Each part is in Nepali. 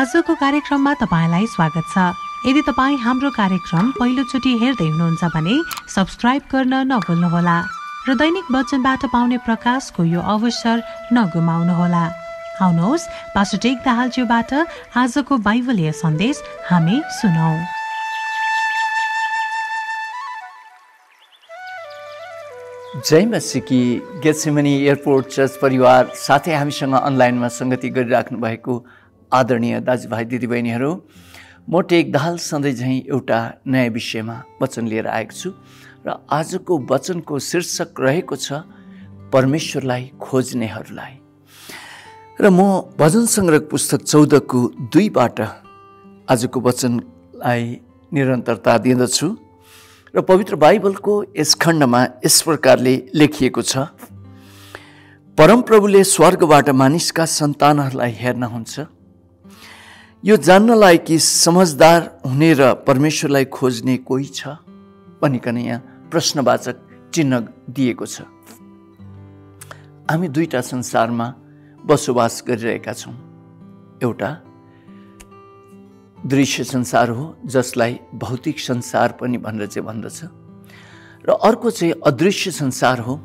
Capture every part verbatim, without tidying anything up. आजको कार्यक्रममा तपाईलाई स्वागत छ। यदि तपाईँ हाम्रो कार्यक्रम पहिलोचोटि हेर्दै हुनुहुन्छ भने सब्सक्राइब गर्न नभुल्नुहोला र दैनिक वचनबाट पाउने प्रकाशको यो अवसर नगुमाउनुहोला। आउनुहोस् पास्टर टेक दाहालज्यूबाट आजको बाइबलीय सन्देश हामी सुनौं। जय मसीहकी गेथसेमनी एयरपोर्ट चर्च परिवार, साथै हामीसँग अनलाइनमा संगति गरिराख्नु भएको आदरणीय दाजुभाइ दिदीबहिनीहरू, म टेक दाहाल सधैँ झैँ एउटा नयाँ विषयमा वचन लिएर आएको छु र आजको वचनको शीर्षक रहेको छ परमेश्वरलाई खोज्नेहरूलाई। र म भजन सङ्ग्रह पुस्तक चौधको दुईबाट आजको वचनलाई निरन्तरता दिँदछु र पवित्र बाइबलको यस खण्डमा यस प्रकारले लेखिएको छ। परमप्रभुले स्वर्गबाट मानिसका सन्तानहरूलाई हेर्न हुन्छ, यो जान्नलाई कि समझदार हुने र परमेश्वरलाई खोज्ने कोही छ भनिकन यहाँ प्रश्नवाचक चिन्ह दिएको छ। हामी दुईटा संसारमा बसोबास गरिरहेका छौँ। एउटा दृश्य संसार हो जसलाई भौतिक संसार पनि भनेर चाहिँ भन्दछ, र अर्को चाहिँ अदृश्य संसार हो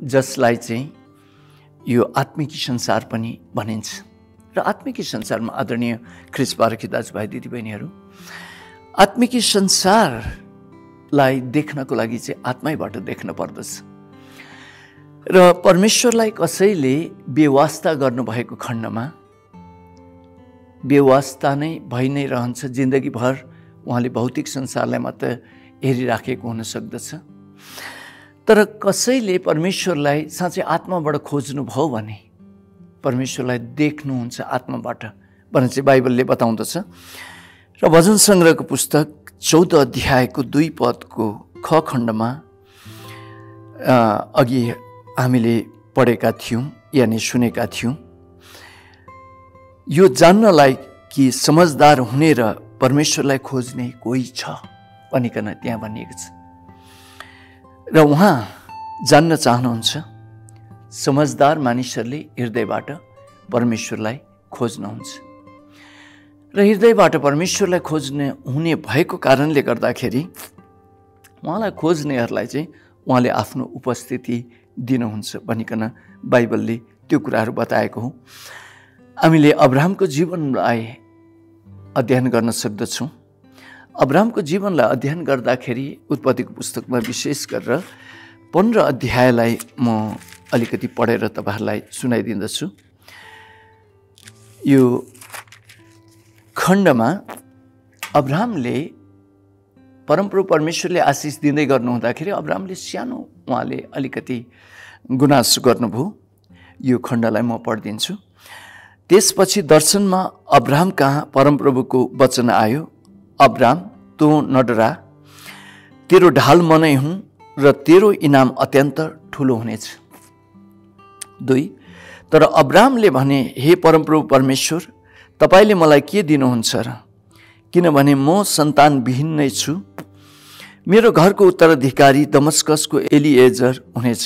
जसलाई चाहिँ यो आत्मिकी संसार पनि भनिन्छ। र आत्मिकी संसारमा आदरणीय ख्रिस्ट बारकी दाजुभाइ दिदीबहिनीहरू, आत्मिकी संसारलाई देख्नको लागि चाहिँ आत्मैबाट देख्न पर्दछ। र परमेश्वरलाई कसैले बेवास्ता गर्नुभएको खण्डमा बेवास्ता नै भइ नै रहन्छ। जिन्दगीभर उहाँले भौतिक संसारलाई मात्र हेरिराखेको हुन सक्दछ, तर कसैले परमेश्वरलाई साँच्चै आत्माबाट खोज्नुभयो भने परमेश्वरलाई देख्नुहुन्छ आत्माबाट भनेर चाहिँ बाइबलले बताउँदछ। र भजन सङ्ग्रहको पुस्तक चौध अध्यायको दुई पदको ख खण्डमा अघि हामीले पढेका थियौँ यानि सुनेका थियौँ, यो जान्नलाई कि समझदार हुने र परमेश्वरलाई खोज्ने कोही छ भनिकन त्यहाँ भनिएको छ। र उहाँ जान्न चाहनुहुन्छ समझदार मानिसहरूले हृदयबाट परमेश्वरलाई खोज्नुहुन्छ, र हृदयबाट परमेश्वरलाई खोज्ने हुने भएको कारणले गर्दाखेरि उहाँलाई खोज्नेहरूलाई चाहिँ उहाँले आफ्नो उपस्थिति दिनुहुन्छ भनिकन बाइबलले त्यो कुराहरू बताएको हो। हामीले अब्राहमको जीवनलाई अध्ययन गर्न सक्दछौँ। अब्राहमको जीवनलाई अध्ययन गर्दाखेरि उत्पत्तिको पुस्तकमा विशेष गरेर पन्ध्र अध्यायलाई म अलिकति पढेर तपाईँहरूलाई सुनाइदिँदछु। यो खण्डमा अब्राहमले परमप्रभु परमेश्वरले आशिष दिँदै गर्नुहुँदाखेरि अब्राहमले सानो उहाँले अलिकति गुनासो गर्नुभयो। यो खण्डलाई म पढिदिन्छु। त्यसपछि दर्शनमा अब्राहम कहाँ परमप्रभुको वचन आयो, अब्राम तँ नडरा, तेरो ढाल म नै हुँ र तेरो इनाम अत्यन्त ठुलो हुनेछ। दुई, तर अब्रामले भने, हे परमप्रभु परमेश्वर, तपाईँले मलाई के दिनुहुन्छ र, किनभने म सन्तानविहीन नै छु, मेरो घरको उत्तराधिकारी दमस्कसको एलिएजर हुनेछ।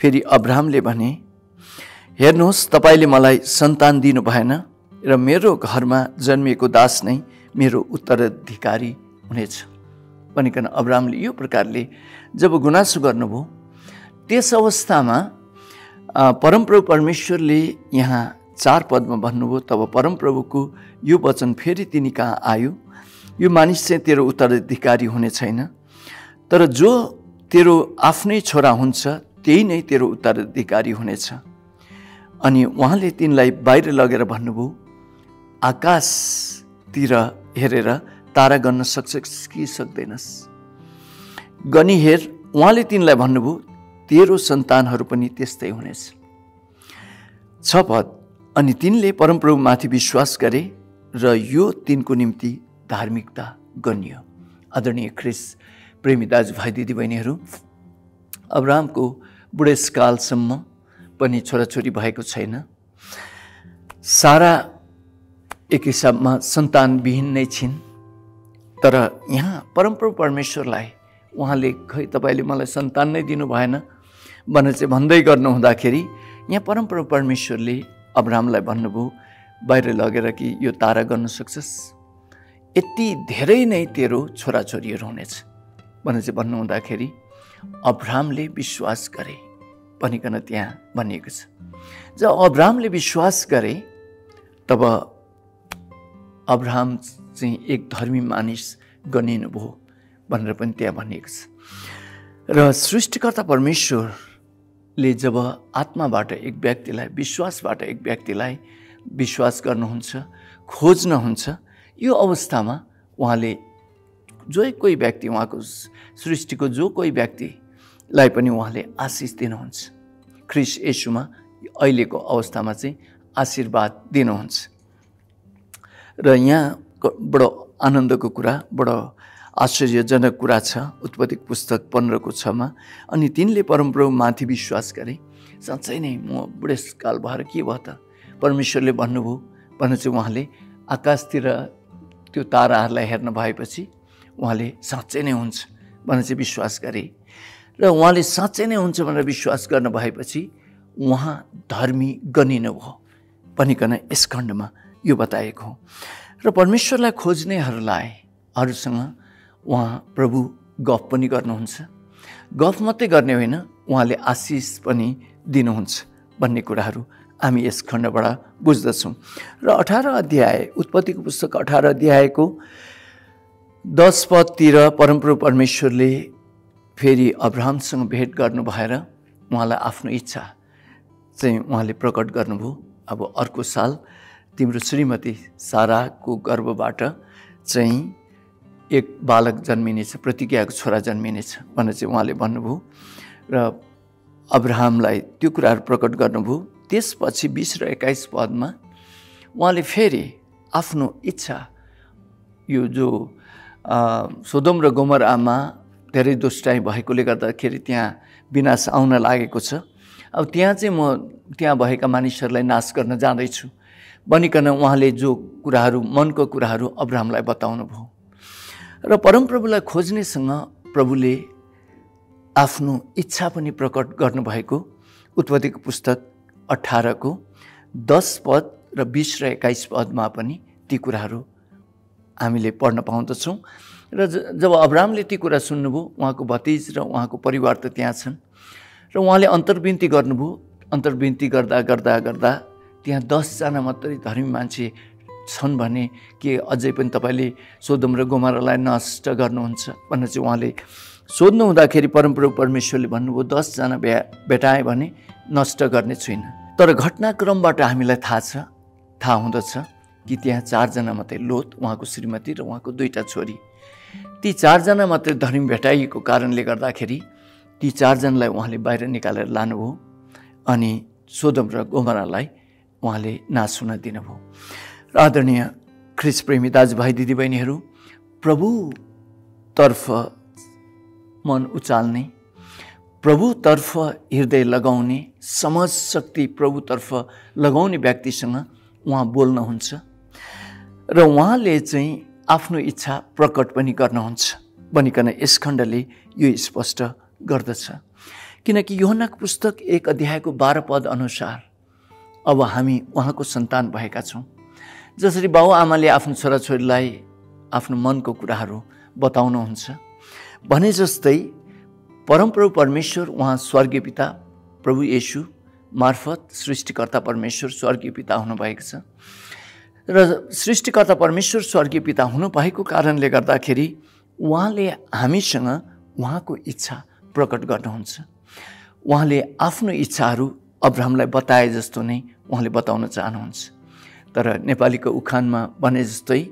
फेरि अब्रामले भने, हेर्नुहोस्, तपाईँले मलाई सन्तान दिनु भएन र मेरो घरमा जन्मिएको दास नै मेरो उत्तराधिकारी हुनेछ भनिकन अब्रामले यो प्रकारले जब गुनासो गर्नुभयो, त्यस अवस्थामा परमप्रभु परमेश्वरले यहाँ चार पदमा भन्नुभयो, तब परमप्रभुको यो वचन फेरि तिनी कहाँ आयो, यो मानिस चाहिँ तेरो उत्तराधिकारी हुने छैन, तर जो तेरो आफ्नै छोरा हुन्छ त्यही नै तेरो उत्तराधिकारी हुनेछ। अनि उहाँले तिनलाई बाहिर लगेर भन्नुभयो, आकाशतिर हेरेर तारा गर्न सक्छस् कि सक्दैनस्, गनी हेर। उहाँले तिनलाई भन्नुभयो, तेरो सन्तानहरू पनि त्यस्तै हुनेछ। छ पद, अनि तिनले परमप्रभुमाथि विश्वास गरे र यो तिनको निम्ति धार्मिकता गनियो। आदरणीय ख्रिस्ट प्रेमी दाजुभाइ दिदीबहिनीहरू, अब्राहमको बुढेसकालसम्म पनि छोराछोरी भएको छैन। सारा एक हिसाबमा सन्तानविहीन नै छिन्, तर यहाँ परमप्रभु परमेश्वरलाई उहाँले खै तपाईँले मलाई सन्तान नै दिनु भएन भनेर चाहिँ भन्दै गर्नु हुँदाखेरि यहाँ परमप्रभु परमेश्वरले अब्राहमलाई भन्नुभयो, बाहिर लगेर कि यो तारा गर्न सक्छस्, यति धेरै नै तेरो छोराछोरीहरू हुनेछ भनेर चाहिँ भन्नुहुँदाखेरि अब्राहमले विश्वास गरे भनिकन त्यहाँ भनिएको छ। जब अब्राहमले विश्वास गरे तब अब्राहम चाहिँ एक धर्मी मानिस गनिनुभयो भनेर पनि त्यहाँ भनिएको छ। र सृष्टिकर्ता परमेश्वरले जब आत्माबाट एक व्यक्तिलाई, विश्वासबाट एक व्यक्तिलाई विश्वास गर्नुहुन्छ, खोज्नुहुन्छ, यो अवस्थामा उहाँले जो कोही व्यक्ति, उहाँको सृष्टिको जो कोही व्यक्तिलाई पनि उहाँले आशिष दिनुहुन्छ। ख्रीष्ट येशूमा अहिलेको अवस्थामा चाहिँ आशीर्वाद दिनुहुन्छ। र यहाँ बडो आनन्दको कुरा, बडो आश्चर्यजनक कुरा छ उत्पत्ति पुस्तक पन्ध्रको छमा, अनि तिनले परमप्रभुमाथि विश्वास गरे। साँच्चै नै म बुढेसकाल भएर के भयो त, परमेश्वरले भन्नुभयो भने चाहिँ उहाँले आकाशतिर त्यो ताराहरूलाई हेर्न भएपछि उहाँले साँच्चै नै हुन्छ भनेर चाहिँ विश्वास गरे। र उहाँले साँच्चै नै हुन्छ भनेर विश्वास गर्न भएपछि उहाँ धर्मी गनिनुभयो भनिकन यस खण्डमा यो बताएको हो। र परमेश्वरलाई खोज्नेहरूलाई हरूसँग उहाँ प्रभु गफ पनि गर्नुहुन्छ। गफ मात्रै गर्ने होइन, उहाँले आशिष पनि दिनुहुन्छ भन्ने कुराहरू हामी यस खण्डबाट बुझ्दछौँ। र अठार अध्याय, उत्पत्तिको पुस्तक अठार अध्यायको दस पदतिर परमप्रभु परमेश्वरले फेरि अब्राहमसँग भेट गर्नु भएर उहाँलाई आफ्नो इच्छा चाहिँ उहाँले प्रकट गर्नुभयो। अब अर्को साल तिम्रो श्रीमती साराको गर्भबाट चाहिँ एक बालक जन्मिनेछ, प्रतिज्ञाको छोरा जन्मिनेछ भनेर चाहिँ उहाँले भन्नुभयो र अब्राहमलाई त्यो कुराहरू प्रकट गर्नुभयो। त्यसपछि बीस र एक्काइस पदमा उहाँले फेरि आफ्नो इच्छा, यो जो सोदोम र गोमरामा धेरै दुष्टाइ भएकोले गर्दाखेरि त्यहाँ विनाश आउन लागेको छ, अब त्यहाँ चाहिँ म त्यहाँ भएका मानिसहरूलाई नाश गर्न जाँदैछु भनिकन उहाँले जो कुराहरू, मनको कुराहरू अब्राहमलाई बताउनु भयो। र परमप्रभुलाई खोज्नेसँग प्रभुले आफ्नो इच्छा पनि प्रकट गर्नुभएको उत्पत्तिको पुस्तक अठारको दस पद र बीस र एक्काइस पदमा पनि ती कुराहरू हामीले पढ्न पाउँदछौँ। र जब अब्राहमले ती कुरा सुन्नुभयो, उहाँको भतिज र उहाँको परिवार त त्यहाँ छन् र उहाँले अन्तर्विन्ती गर्नुभयो। अन्तर्विन्ती गर्दा गर्दा गर्दा त्यहाँ दसजना मात्रै धर्मी मान्छे छन् भने के अझै पनि तपाईँले सोदोम र गोमरालाई नष्ट गर्नुहुन्छ भनेर चाहिँ उहाँले सोध्नु हुँदाखेरि परमप्रभु परमेश्वरले भन्नुभयो दसजना भ्या भेटाएँ भने नष्ट गर्ने छुइनँ। तर घटनाक्रमबाट हामीलाई थाहा छ, थाहा हुँदछ कि त्यहाँ चारजना मात्रै, लोत, उहाँको श्रीमती र उहाँको दुईवटा छोरी, ती चारजना मात्रै धर्मी भेटाइएको कारणले गर्दाखेरि ती चारजनालाई उहाँले बाहिर निकालेर लानुभयो अनि सोदोम र गोमरालाई उहाँले नाश हुन दिनुभयो। र आदरणीय ख्रीष्ट प्रेमी दाजुभाइ दिदीबहिनीहरू, प्रभुतर्फ मन उचाल्ने, प्रभुतर्फ हृदय लगाउने, समझ शक्ति प्रभुतर्फ लगाउने व्यक्तिसँग उहाँ बोल्नुहुन्छ र उहाँले चाहिँ आफ्नो इच्छा प्रकट पनि गर्नुहुन्छ भनिकन यस खण्डले यो स्पष्ट गर्दछ। किनकि योहन्नाको पुस्तक एक अध्यायको बाह्र पद अनुसार अब हामी उहाँको सन्तान भएका छौँ। जसरी बाबुआमाले आफ्नो छोराछोरीलाई आफ्नो मनको कुराहरू बताउनुहुन्छ भने जस्तै परमप्रभु परमेश्वर उहाँ स्वर्गीय पिता प्रभु येशू मार्फत सृष्टिकर्ता परमेश्वर स्वर्गीय पिता हुनुभएको छ र सृष्टिकर्ता परमेश्वर स्वर्गीय पिता हुनुभएको कारणले गर्दाखेरि उहाँले हामीसँग उहाँको इच्छा प्रकट गर्नुहुन्छ। उहाँले आफ्नो इच्छाहरू अब्राहमलाई बताए जस्तो नै उहाँले बताउन चाहनुहुन्छ। तर नेपालीको उखानमा भने जस्तै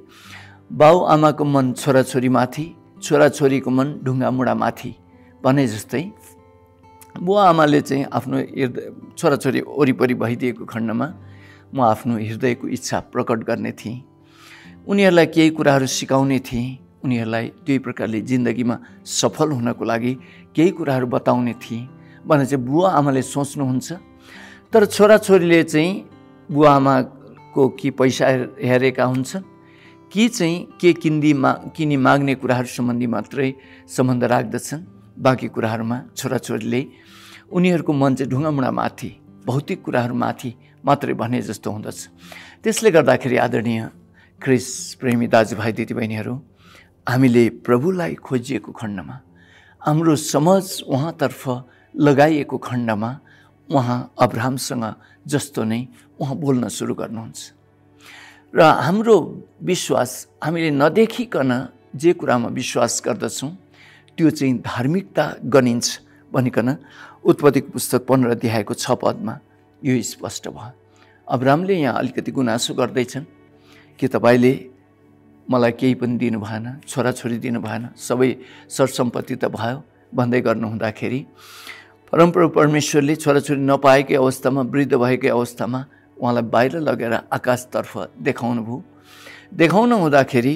बाबुआमाको मन छोराछोरीमाथि, छोराछोरीको मन ढुङ्गामुढामाथि भने जस्तै बुवा आमाले चाहिँ आफ्नो हृदय छोराछोरी वरिपरि भइदिएको खण्डमा म आफ्नो हृदयको इच्छा प्रकट गर्ने थिएँ, उनीहरूलाई केही कुराहरू सिकाउने थिएँ, उनीहरूलाई त्यही प्रकारले जिन्दगीमा सफल हुनको लागि केही कुराहरू बताउने थिएँ भने चाहिँ बुवा आमाले सोच्नुहुन्छ। तर छोराछोरीले चाहिँ बुवा आमाको कि पैसा हेरेका हुन्छन् कि चाहिँ के किन्दी मा किनी माग्ने कुराहरू सम्बन्धी मात्रै सम्बन्ध राख्दछन्। बाँकी कुराहरूमा छोराछोरीले उनीहरूको मन चाहिँ ढुङ्गामुढामाथि, भौतिक कुराहरूमाथि मात्रै भने जस्तो हुँदछ। त्यसले गर्दाखेरि आदरणीय क्रिस प्रेमी दाजुभाइ दिदीबहिनीहरू, हामीले प्रभुलाई खोजिएको खण्डमा, हाम्रो समाज उहाँतर्फ लगाइएको खण्डमा उहाँ अब्राहमसँग जस्तो नै उहाँ बोल्न सुरु गर्नुहुन्छ र हाम्रो विश्वास, हामीले नदेखिकन जे कुरामा विश्वास गर्दछौँ त्यो चाहिँ धार्मिकता गनिन्छ भनिकन उत्पत्तिको पुस्तक पन्ध्र अध्यायको छ पदमा यो स्पष्ट भयो। अब्राहमले यहाँ अलिकति गुनासो गर्दैछन् कि तपाईले मलाई केही पनि दिनु भएन, छोराछोरी दिनु भएन, सबै सरसम्पत्ति त भयो भन्दै गर्नु हुँदाखेरि परमप्रभु परमेश्वरले छोराछोरी नपाएकै अवस्थामा, वृद्ध भएकै अवस्थामा उहाँलाई बाहिर लगेर आकाशतर्फ देखाउनु भयो। देखाउनु हुँदाखेरि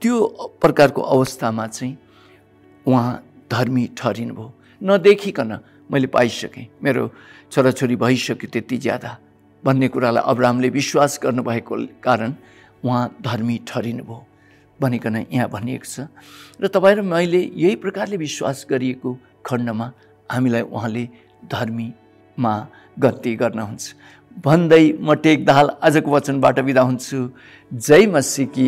त्यो प्रकारको अवस्थामा चाहिँ उहाँ धर्मी ठहरिनुभयो। नदेखिकन मैले पाइसकेँ, मेरो छोराछोरी भइसक्यो त्यति ज्यादा भन्ने कुरालाई अब्राहमले विश्वास गर्नुभएको कारण उहाँ धर्मी ठहरिनुभयो भनिकन यहाँ भनिएको छ। र तपाईँ र मैले यही प्रकारले विश्वास गरिएको खण्डमा हामीलाई उहाँले धर्मीमा गति गर्नुहुन्छ भन्दै म टेक दाहाल आजको वचनबाट बिदा हुन्छु। जय मसीह की।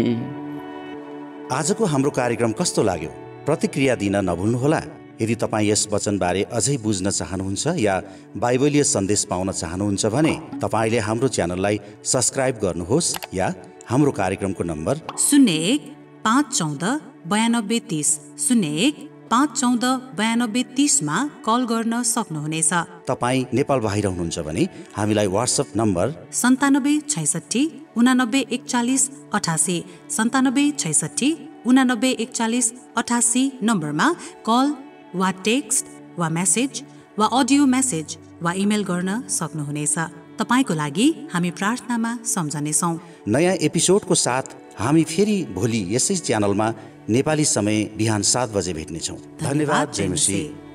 आजको हाम्रो कार्यक्रम कस्तो लाग्यो? प्रतिक्रिया दिन नभुल्नुहोला। यदि तपाईँ यस वचनबारे अझै बुझ्न चाहनुहुन्छ या बाइबलीय सन्देश पाउन चाहनुहुन्छ भने तपाईँले हाम्रो च्यानललाई सब्सक्राइब गर्नुहोस् या हाम्रो कार्यक्रमको नम्बर शून्य एक पाँच चौध बयानब्बे तिस शून्य एक पाँच चौध बयानब्बे तिसमा कल गर्न सक्नुहुनेछ। तपाईँ नेपाल बाहिर हुनुहुन्छ भने हामीलाई वाट्सएप नम्बर सन्तानब्बे छैसठी उनानब्बे एकचालिस अठासी सन्तानब्बे छैसठी उनानब्बे एकचालिस अठासी नम्बरमा कल वा टेक्स्ट वा मेसेज वा अडियो मेसेज वा इमेल गर्न सक्नुहुनेछ। तपाईँको लागि हामी प्रार्थनामा सम्झनेछौँ। नयाँ एपिसोडको साथ हामी फेरि भोलि यसै च्यानलमा नेपाली समय बिहान सात बजे भेट्नेछौँ। धन्यवाद। जय मसीह।